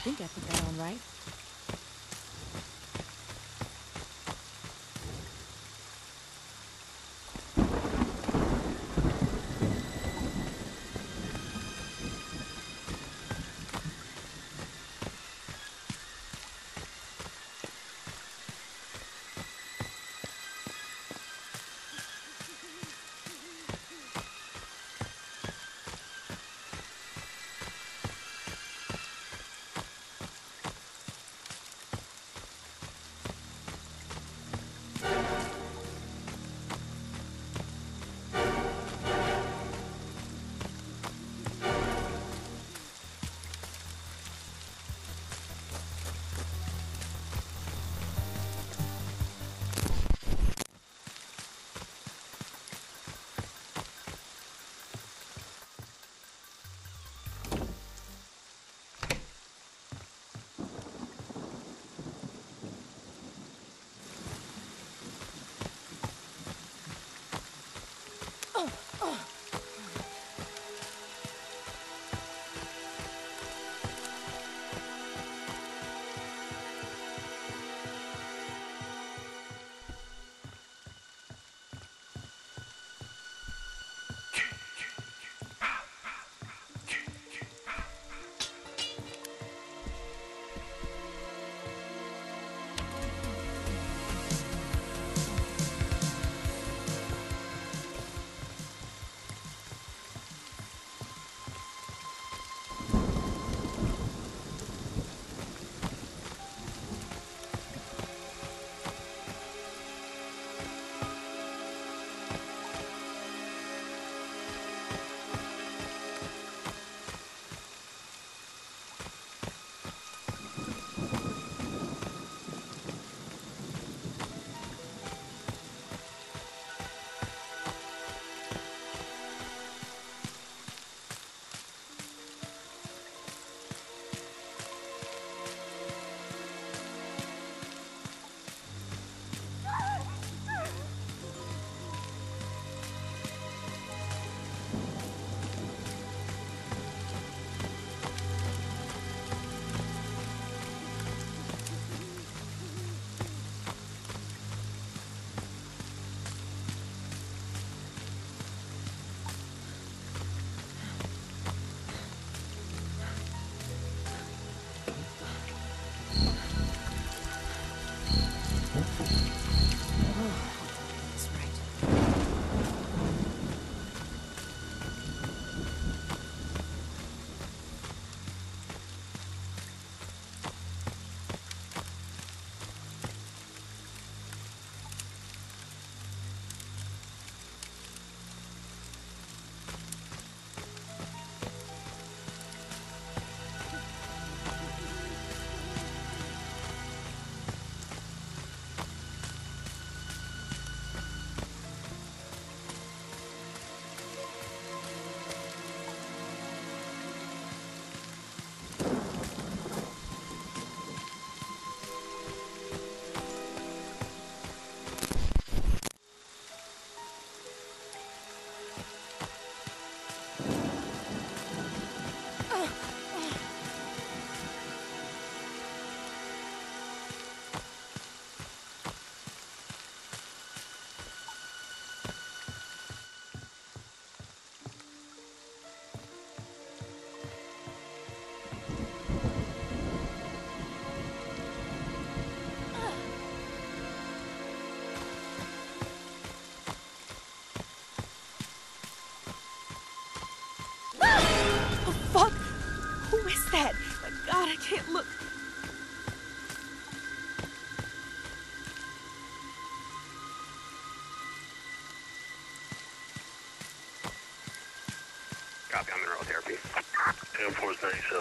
think I put that on right. That. My God, I can't look. Copy, I'm in rural therapy. Air Force 97.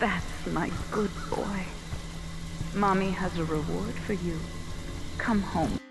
That's my good boy. Mommy has a reward for you. Come home.